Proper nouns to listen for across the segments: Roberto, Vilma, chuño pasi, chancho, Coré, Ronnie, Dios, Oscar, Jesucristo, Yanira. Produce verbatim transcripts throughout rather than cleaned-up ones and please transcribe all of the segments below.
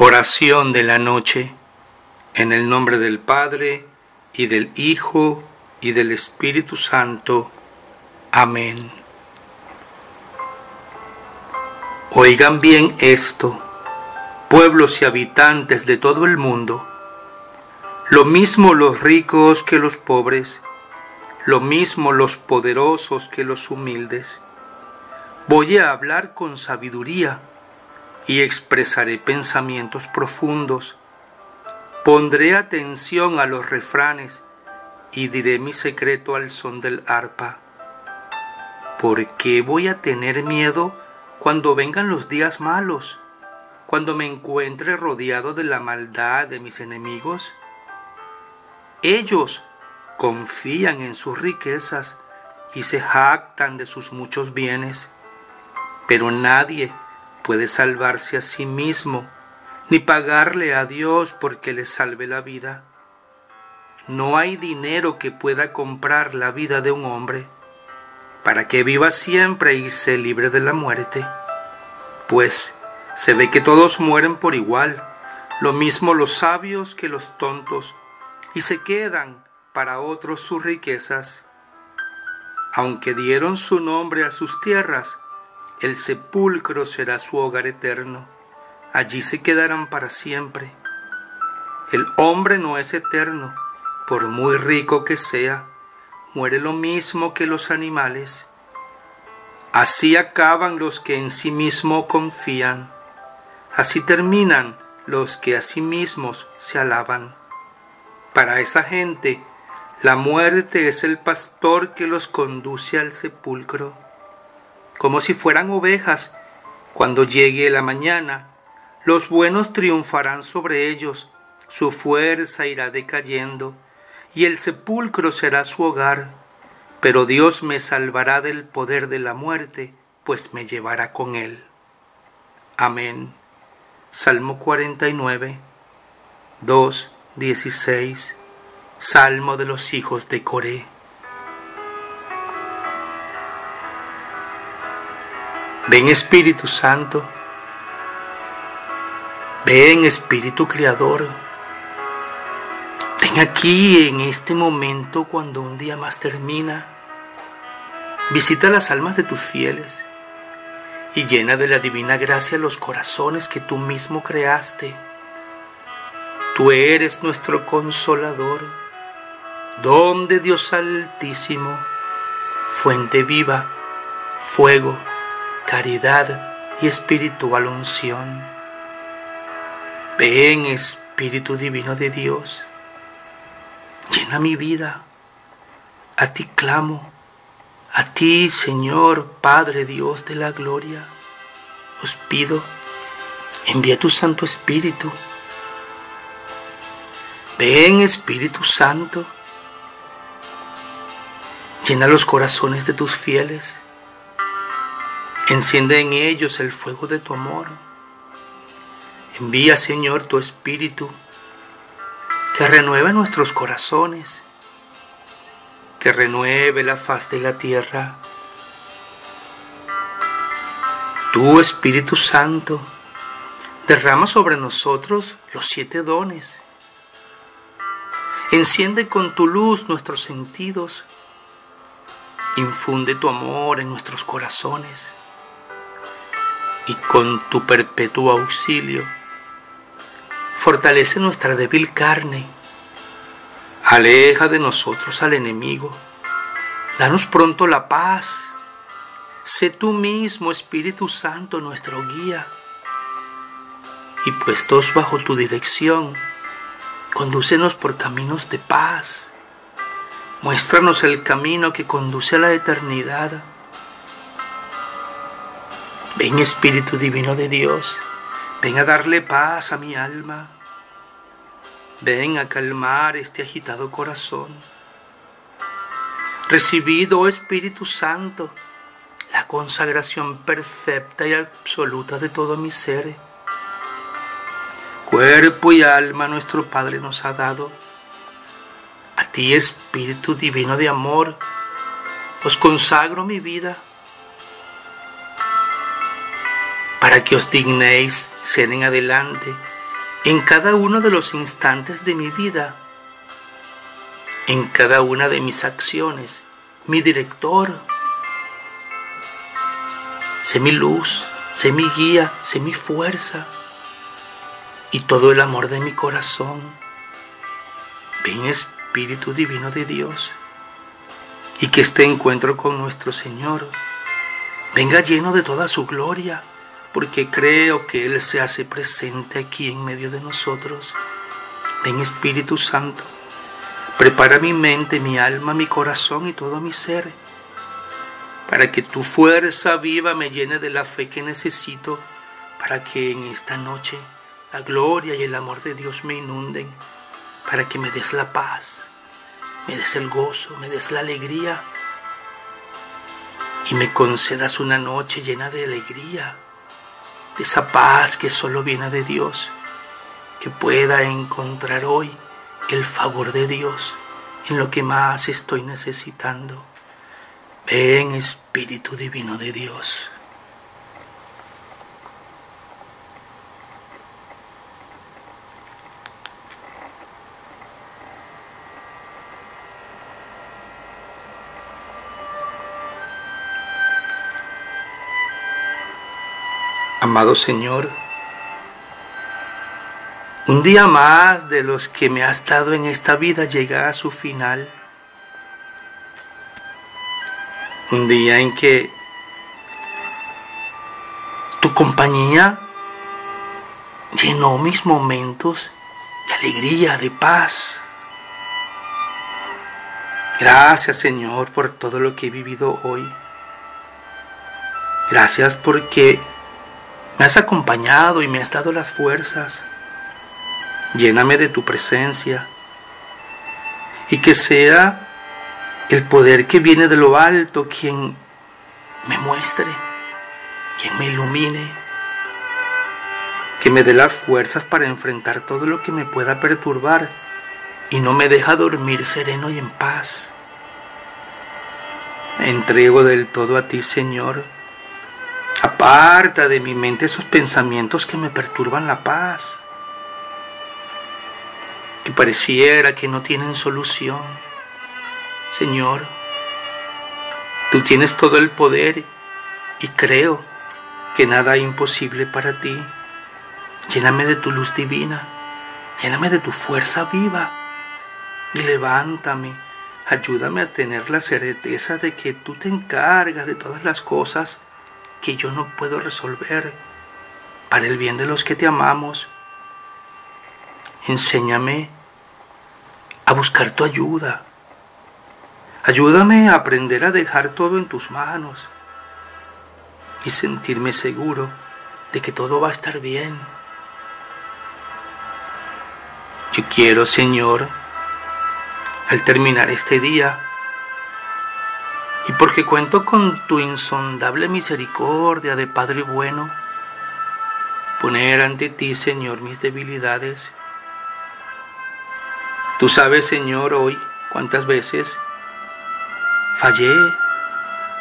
Oración de la noche, en el nombre del Padre, y del Hijo, y del Espíritu Santo. Amén. Oigan bien esto, pueblos y habitantes de todo el mundo, lo mismo los ricos que los pobres, lo mismo los poderosos que los humildes. Voy a hablar con sabiduría y expresaré pensamientos profundos. Pondré atención a los refranes y diré mi secreto al son del arpa. ¿Por qué voy a tener miedo cuando vengan los días malos, cuando me encuentre rodeado de la maldad de mis enemigos? Ellos confían en sus riquezas y se jactan de sus muchos bienes, pero nadie puede salvarse a sí mismo, ni pagarle a Dios porque le salve la vida. No hay dinero que pueda comprar la vida de un hombre, para que viva siempre y se libre de la muerte. Pues se ve que todos mueren por igual, lo mismo los sabios que los tontos, y se quedan para otros sus riquezas. Aunque dieron su nombre a sus tierras, el sepulcro será su hogar eterno. Allí se quedarán para siempre. El hombre no es eterno, por muy rico que sea. Muere lo mismo que los animales. Así acaban los que en sí mismos confían. Así terminan los que a sí mismos se alaban. Para esa gente, la muerte es el pastor que los conduce al sepulcro. Como si fueran ovejas, cuando llegue la mañana, los buenos triunfarán sobre ellos, su fuerza irá decayendo, y el sepulcro será su hogar. Pero Dios me salvará del poder de la muerte, pues me llevará con él. Amén. Salmo cuarenta y nueve, dos, dieciséis. Salmo de los hijos de Coré. Ven Espíritu Santo, ven Espíritu Creador, ven aquí en este momento cuando un día más termina. Visita las almas de tus fieles y llena de la divina gracia los corazones que tú mismo creaste. Tú eres nuestro Consolador, don de Dios Altísimo, fuente viva, fuego, caridad y espiritual unción. Ven Espíritu Divino de Dios, llena mi vida, a ti clamo, a ti Señor, Padre Dios de la gloria, os pido, envía tu Santo Espíritu. Ven Espíritu Santo, llena los corazones de tus fieles, enciende en ellos el fuego de tu amor. Envía, Señor, tu Espíritu, que renueve nuestros corazones, que renueve la faz de la tierra. Tu Espíritu Santo, derrama sobre nosotros los siete dones. Enciende con tu luz nuestros sentidos. Infunde tu amor en nuestros corazones y con tu perpetuo auxilio fortalece nuestra débil carne. Aleja de nosotros al enemigo. Danos pronto la paz. Sé tú mismo, Espíritu Santo, nuestro guía. Y puestos bajo tu dirección, condúcenos por caminos de paz. Muéstranos el camino que conduce a la eternidad. Ven Espíritu Divino de Dios, ven a darle paz a mi alma. Ven a calmar este agitado corazón. Recibido, oh Espíritu Santo, la consagración perfecta y absoluta de todo mi ser. Cuerpo y alma nuestro Padre nos ha dado. A ti, Espíritu Divino de Amor, os consagro mi vida, para que os dignéis ser en adelante en cada uno de los instantes de mi vida, en cada una de mis acciones, mi director. Sé mi luz, sé mi guía, sé mi fuerza y todo el amor de mi corazón. Ven, Espíritu Divino de Dios, y que este encuentro con nuestro Señor venga lleno de toda su gloria, porque creo que Él se hace presente aquí en medio de nosotros. Ven, Espíritu Santo, prepara mi mente, mi alma, mi corazón y todo mi ser, para que tu fuerza viva me llene de la fe que necesito, para que en esta noche la gloria y el amor de Dios me inunden, para que me des la paz, me des el gozo, me des la alegría, y me concedas una noche llena de alegría, de esa paz que solo viene de Dios, que pueda encontrar hoy el favor de Dios en lo que más estoy necesitando. Ven, Espíritu Divino de Dios. Amado Señor, un día más de los que me has dado en esta vida llega a su final. Un día en que tu compañía llenó mis momentos de alegría, de paz. Gracias, Señor, por todo lo que he vivido hoy. Gracias porque me has acompañado y me has dado las fuerzas. Lléname de tu presencia y que sea el poder que viene de lo alto quien me muestre, quien me ilumine, que me dé las fuerzas para enfrentar todo lo que me pueda perturbar y no me deja dormir sereno y en paz. Me entrego del todo a ti, Señor. Aparta de mi mente esos pensamientos que me perturban la paz, que pareciera que no tienen solución. Señor, tú tienes todo el poder y creo que nada es imposible para ti. Lléname de tu luz divina, lléname de tu fuerza viva y levántame, ayúdame a tener la certeza de que tú te encargas de todas las cosas que yo no puedo resolver, para el bien de los que te amamos. Enséñame a buscar tu ayuda, ayúdame a aprender a dejar todo en tus manos y sentirme seguro de que todo va a estar bien. Yo quiero, Señor, al terminar este día, y porque cuento con tu insondable misericordia de Padre bueno, poner ante ti, Señor, mis debilidades. Tú sabes, Señor, hoy cuántas veces fallé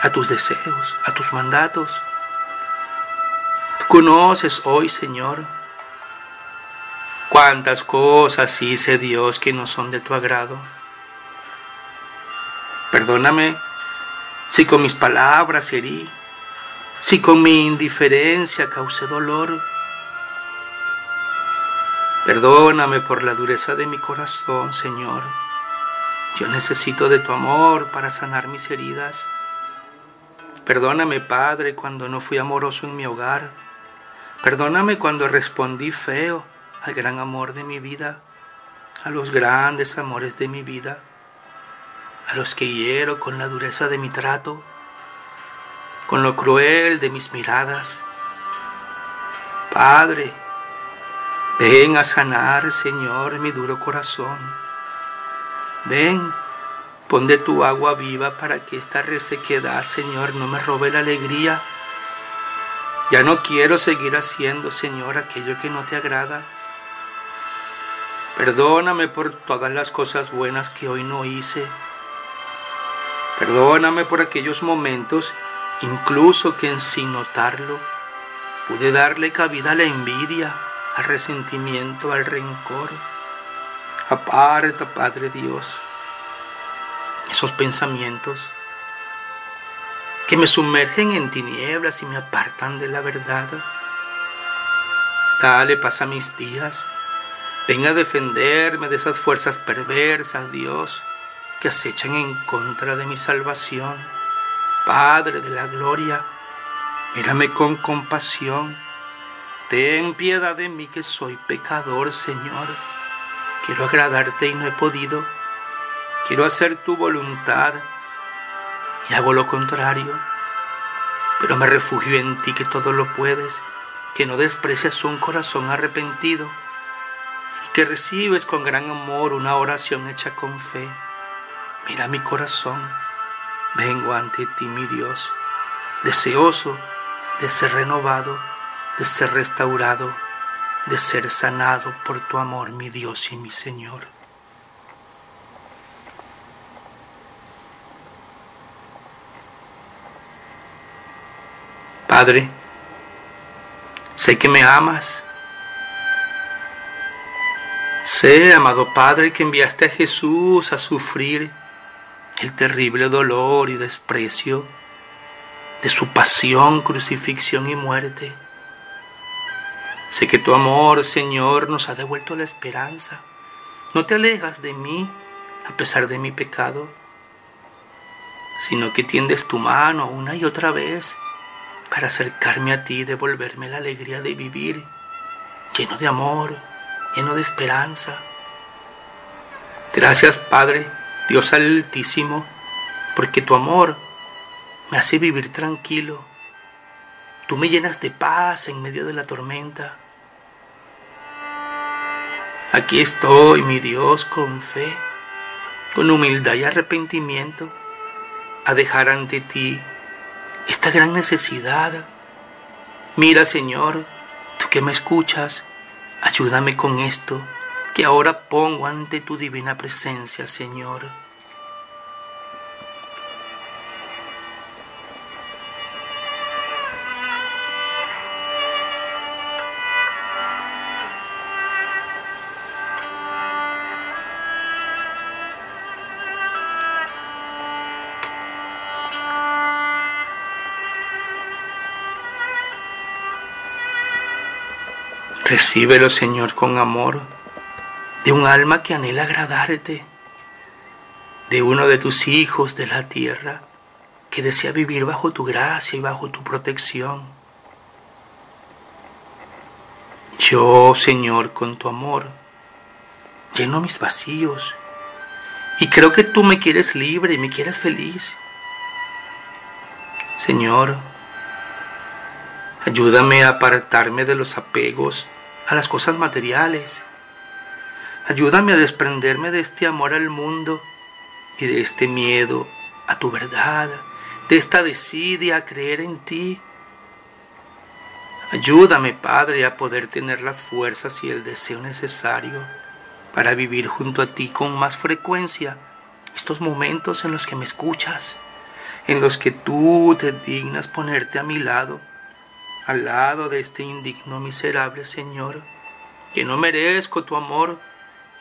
a tus deseos, a tus mandatos. Tú conoces hoy, Señor, cuántas cosas hice, Dios, que no son de tu agrado. Perdóname si con mis palabras herí, si con mi indiferencia causé dolor. Perdóname por la dureza de mi corazón, Señor. Yo necesito de tu amor para sanar mis heridas. Perdóname, Padre, cuando no fui amoroso en mi hogar. Perdóname cuando respondí feo al gran amor de mi vida, a los grandes amores de mi vida, a los que hiero con la dureza de mi trato, con lo cruel de mis miradas. Padre, ven a sanar, Señor, mi duro corazón. Ven, pon de tu agua viva para que esta resequedad, Señor, no me robe la alegría. Ya no quiero seguir haciendo, Señor, aquello que no te agrada. Perdóname por todas las cosas buenas que hoy no hice. Perdóname por aquellos momentos, incluso que sin notarlo, pude darle cabida a la envidia, al resentimiento, al rencor. Aparta, Padre Dios, esos pensamientos que me sumergen en tinieblas y me apartan de la verdad. Dale paz a mis días. Ven a defenderme de esas fuerzas perversas, Dios, que acechan en contra de mi salvación. Padre de la gloria, mírame con compasión. Ten piedad de mí, que soy pecador, Señor. Quiero agradarte y no he podido. Quiero hacer tu voluntad y hago lo contrario. Pero me refugio en ti, que todo lo puedes, que no desprecias un corazón arrepentido, y que recibes con gran amor una oración hecha con fe. Mira mi corazón, vengo ante ti, mi Dios, deseoso de ser renovado, de ser restaurado, de ser sanado por tu amor, mi Dios y mi Señor. Padre, sé que me amas. Sé, amado Padre, que enviaste a Jesús a sufrir el terrible dolor y desprecio de su pasión, crucifixión y muerte. Sé que tu amor, Señor, nos ha devuelto la esperanza. No te alejas de mí a pesar de mi pecado, sino que tiendes tu mano una y otra vez para acercarme a ti y devolverme la alegría de vivir, lleno de amor, lleno de esperanza. Gracias, Padre, Dios Altísimo, porque tu amor me hace vivir tranquilo. Tú me llenas de paz en medio de la tormenta. Aquí estoy, mi Dios, con fe, con humildad y arrepentimiento, a dejar ante ti esta gran necesidad. Mira, Señor, tú que me escuchas, ayúdame con esto que ahora pongo ante tu divina presencia, Señor. Recíbelo, Señor, con amor, de un alma que anhela agradarte, de uno de tus hijos de la tierra, que desea vivir bajo tu gracia y bajo tu protección. Yo, Señor, con tu amor, lleno mis vacíos, y creo que tú me quieres libre y me quieres feliz. Señor, ayúdame a apartarme de los apegos a las cosas materiales. Ayúdame a desprenderme de este amor al mundo y de este miedo a tu verdad, de esta desidia a creer en ti. Ayúdame, Padre, a poder tener las fuerzas y el deseo necesario para vivir junto a ti con más frecuencia estos momentos en los que me escuchas, en los que tú te dignas ponerte a mi lado, al lado de este indigno, miserable, Señor, que no merezco tu amor,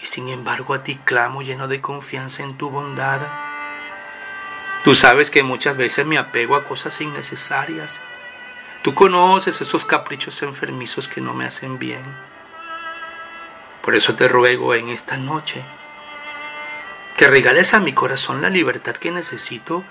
y sin embargo a ti clamo lleno de confianza en tu bondad. Tú sabes que muchas veces me apego a cosas innecesarias. Tú conoces esos caprichos enfermizos que no me hacen bien. Por eso te ruego en esta noche que regales a mi corazón la libertad que necesito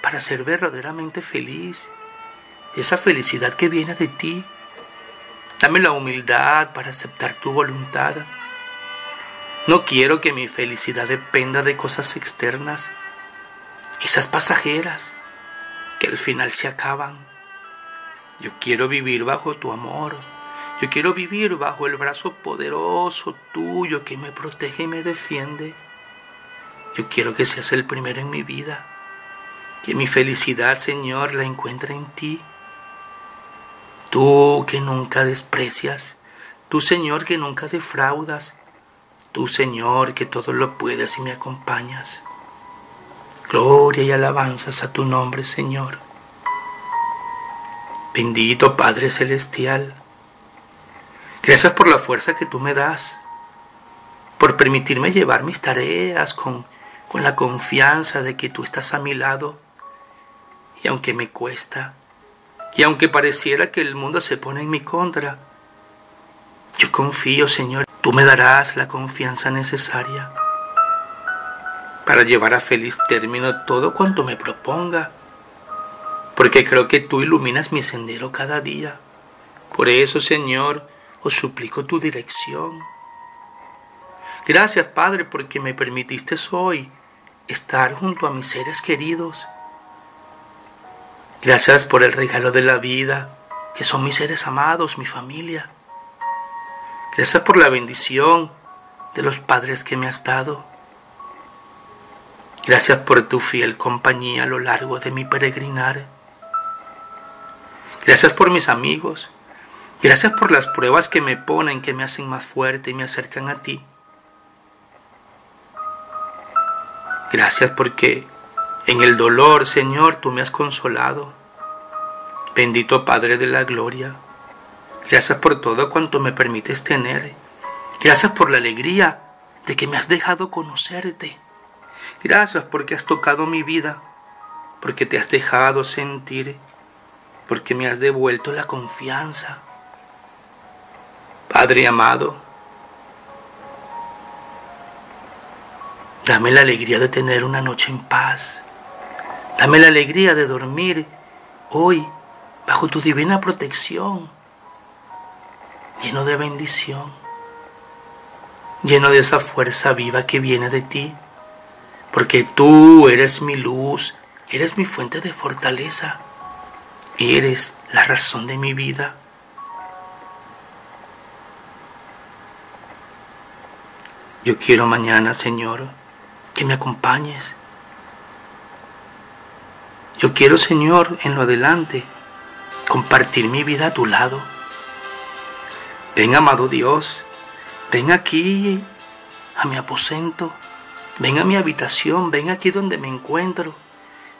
para ser verdaderamente feliz. Esa felicidad que viene de ti. Dame la humildad para aceptar tu voluntad. No quiero que mi felicidad dependa de cosas externas, esas pasajeras que al final se acaban. Yo quiero vivir bajo tu amor. Yo quiero vivir bajo el brazo poderoso tuyo que me protege y me defiende. Yo quiero que seas el primero en mi vida. Que mi felicidad, Señor, la encuentre en ti. Tú que nunca desprecias, tú, Señor, que nunca defraudas, tú, Señor, que todo lo puedes y me acompañas. Gloria y alabanzas a tu nombre, Señor. Bendito Padre Celestial, Gracias por la fuerza que tú me das, por permitirme llevar mis tareas con, con la confianza de que tú estás a mi lado. Y aunque me cuesta, y aunque pareciera que el mundo se pone en mi contra, yo confío, Señor, tú me darás la confianza necesaria para llevar a feliz término todo cuanto me proponga, porque creo que tú iluminas mi sendero cada día. Por eso, Señor, os suplico tu dirección. Gracias, Padre, porque me permitiste hoy estar junto a mis seres queridos. Gracias por el regalo de la vida, que son mis seres amados, mi familia. Gracias por la bendición de los padres que me has dado. Gracias por tu fiel compañía a lo largo de mi peregrinar. Gracias por mis amigos. Gracias por las pruebas que me ponen, que me hacen más fuerte y me acercan a ti. Gracias porque en el dolor, Señor, tú me has consolado. Bendito Padre de la Gloria, gracias por todo cuanto me permites tener. Gracias por la alegría de que me has dejado conocerte. Gracias porque has tocado mi vida, porque te has dejado sentir, porque me has devuelto la confianza. Padre amado, dame la alegría de tener una noche en paz. Dame la alegría de dormir hoy bajo tu divina protección, lleno de bendición, lleno de esa fuerza viva que viene de ti, porque tú eres mi luz, eres mi fuente de fortaleza, eres la razón de mi vida. Yo quiero mañana, Señor, que me acompañes. Yo quiero, Señor, en lo adelante, compartir mi vida a tu lado. Ven, amado Dios, ven aquí a mi aposento, ven a mi habitación, ven aquí donde me encuentro,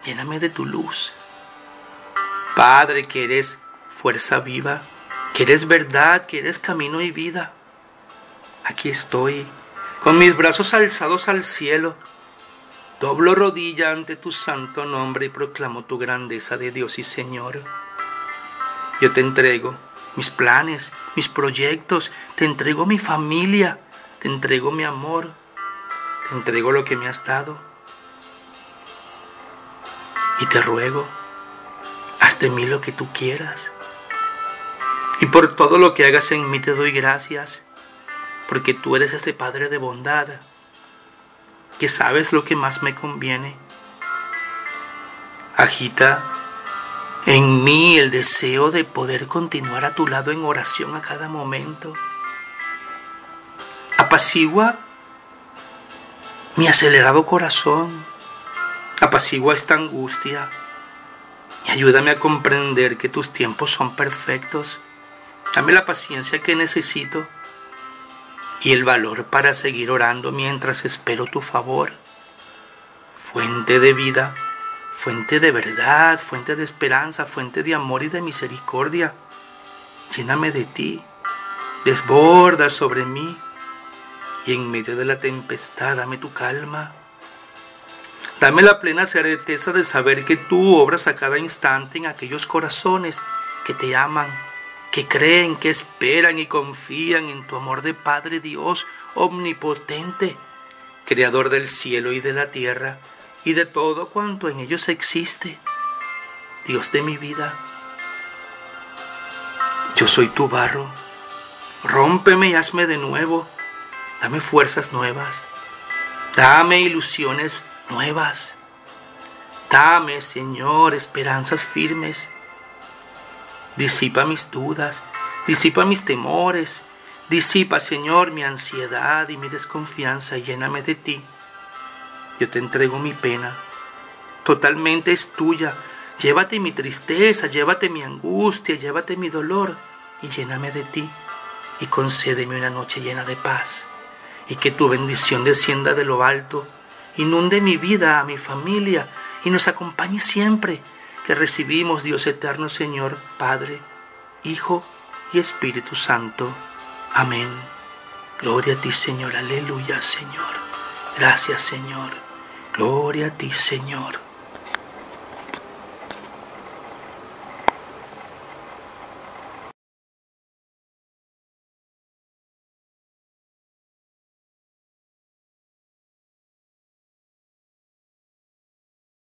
lléname de tu luz. Padre, que eres fuerza viva, que eres verdad, que eres camino y vida. Aquí estoy, con mis brazos alzados al cielo, doblo rodilla ante tu santo nombre y proclamo tu grandeza de Dios y Señor. Yo te entrego mis planes, mis proyectos, te entrego mi familia, te entrego mi amor, te entrego lo que me has dado. Y te ruego, haz de mí lo que tú quieras. Y por todo lo que hagas en mí te doy gracias, porque tú eres este Padre de bondad, que sabes lo que más me conviene. Agita en mí el deseo de poder continuar a tu lado en oración a cada momento. Apacigua mi acelerado corazón, apacigua esta angustia y ayúdame a comprender que tus tiempos son perfectos. Dame la paciencia que necesito y el valor para seguir orando mientras espero tu favor. Fuente de vida, fuente de verdad, fuente de esperanza, fuente de amor y de misericordia, lléname de ti, desborda sobre mí, y en medio de la tempestad dame tu calma. Dame la plena certeza de saber que tú obras a cada instante en aquellos corazones que te aman, que creen, que esperan y confían en tu amor de Padre Dios omnipotente, creador del cielo y de la tierra y de todo cuanto en ellos existe. Dios de mi vida, yo soy tu barro, rómpeme y hazme de nuevo, dame fuerzas nuevas, dame ilusiones nuevas, dame, Señor, esperanzas firmes. Disipa mis dudas, disipa mis temores, disipa, Señor, mi ansiedad y mi desconfianza, y lléname de ti. Yo te entrego mi pena, totalmente es tuya, llévate mi tristeza, llévate mi angustia, llévate mi dolor, y lléname de ti, y concédeme una noche llena de paz, y que tu bendición descienda de lo alto, inunde mi vida, a mi familia, y nos acompañe siempre. Te recibimos, Dios eterno, Señor, Padre, Hijo y Espíritu Santo. Amén. Gloria a ti, Señor. Aleluya, Señor. Gracias, Señor. Gloria a ti, Señor.